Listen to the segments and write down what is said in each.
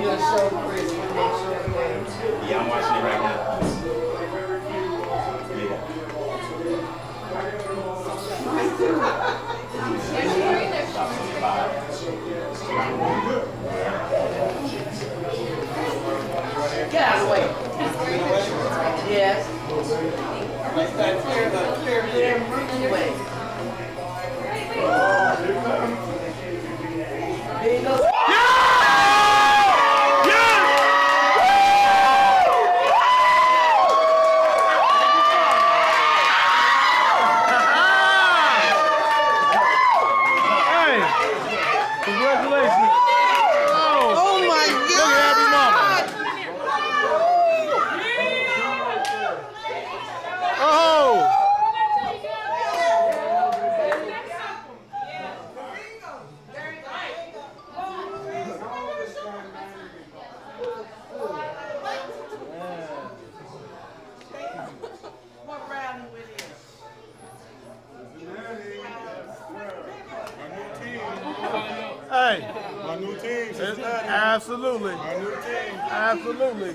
You're so crazy. Yeah, I'm watching it right now. Get out of the way. Yes. Clear the way. Hey, my new team. Absolutely. My new team. Absolutely.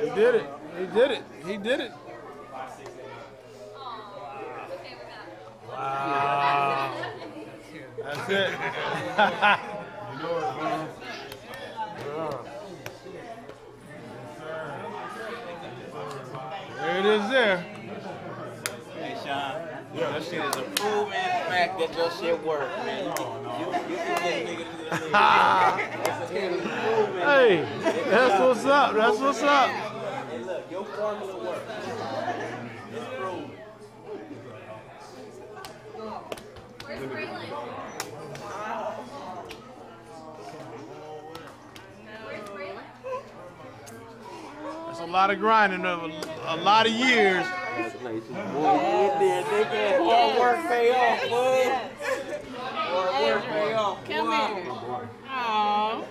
He did it. He did it. He did it. Wow. That's it. You know it, man. There it is there. Yeah, that shit is a proven fact that your shit worked, man. You can get a nigga Hey, that's what's up. That's what's up. Hey, look, your formula works. It's proven. Where's Braylon? Where's Braylon? That's a lot of grinding over a lot of years. Hard work pay off, boy. Hard work pay off. Come here. Aw.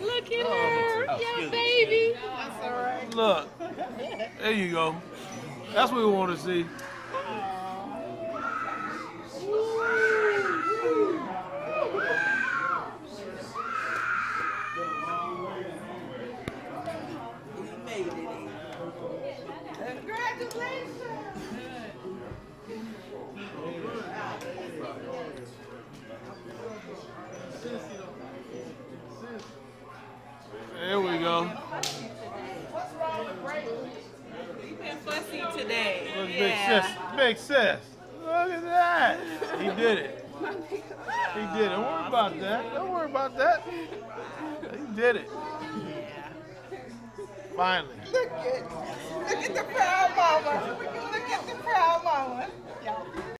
Look at her. Your baby. That's all right. Look. There you go. That's what we want to see. There we go. What's wrong with Braylon? He's been fussy today. Yeah. Big sis. Big sis. Look at that. He did it. He did it. Don't worry about that. Don't worry about that. He did it. Finally. Look at the proud mama. Look at the proud mama.